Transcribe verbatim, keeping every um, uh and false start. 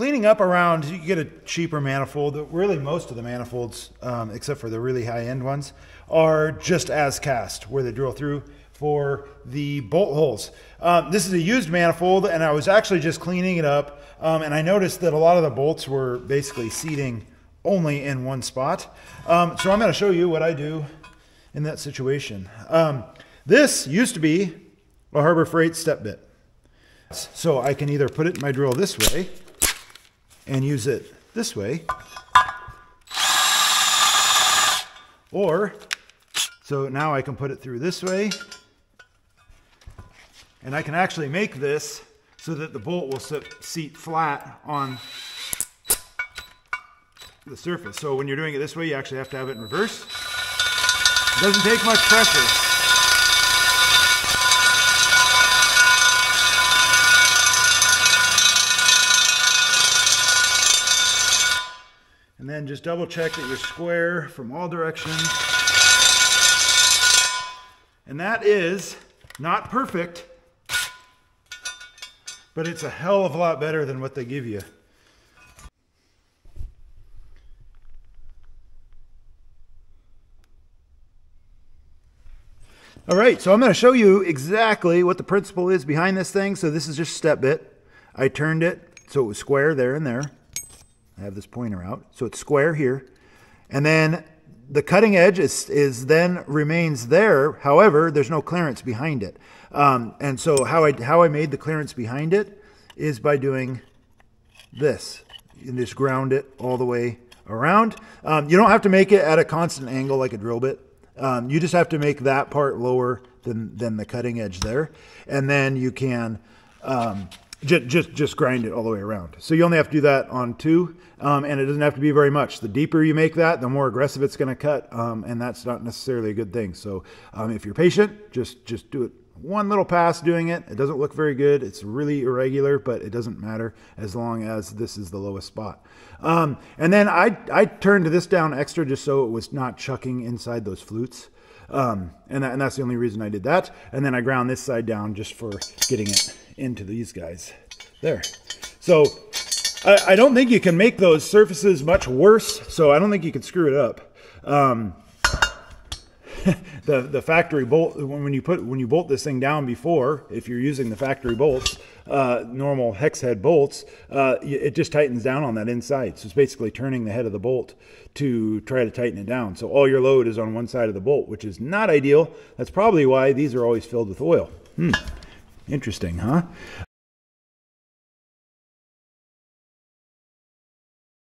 Cleaning up around, you get a cheaper manifold. Really, most of the manifolds, um, except for the really high-end ones, are just as cast, where they drill through for the bolt holes. Um, this is a used manifold, and I was actually just cleaning it up, um, and I noticed that a lot of the bolts were basically seating only in one spot. Um, so I'm going to show you what I do in that situation. Um, this used to be a Harbor Freight step bit. So I can either put it in my drill this way and use it this way, or so now I can put it through this way, and I can actually make this so that the bolt will seat flat on the surface. So when you're doing it this way, you actually have to have it in reverse. It doesn't take much pressure. And then just double check that you're square from all directions. And that is not perfect, but it's a hell of a lot better than what they give you. All right, so I'm going to show you exactly what the principle is behind this thing. So this is just step bit. I turned it so it was square there and there. I have this pointer out, so it's square here, and then the cutting edge is, is then remains there. However, there's no clearance behind it, um, and so how I how I made the clearance behind it is by doing this and just ground it all the way around. Um, you don't have to make it at a constant angle like a drill bit. Um, you just have to make that part lower than than the cutting edge there, and then you can. Um, Just, just, just grind it all the way around. So you only have to do that on two, um, and it doesn't have to be very much. The deeper you make that, the more aggressive it's going to cut, um, and that's not necessarily a good thing. So um, if you're patient, just, just do it one little pass doing it. It doesn't look very good. It's really irregular, but it doesn't matter as long as this is the lowest spot. Um, and then I, I turned this down extra just so it was not chucking inside those flutes, um, and, that, and that's the only reason I did that. And then I ground this side down just for getting it into these guys there. So I, I don't think you can make those surfaces much worse, so I don't think you can screw it up. Um, the the factory bolt, when you put when you bolt this thing down before, if you're using the factory bolts, uh, normal hex head bolts, uh, it just tightens down on that inside. So it's basically turning the head of the bolt to try to tighten it down. So all your load is on one side of the bolt, which is not ideal. That's probably why these are always filled with oil. Hmm. Interesting, huh?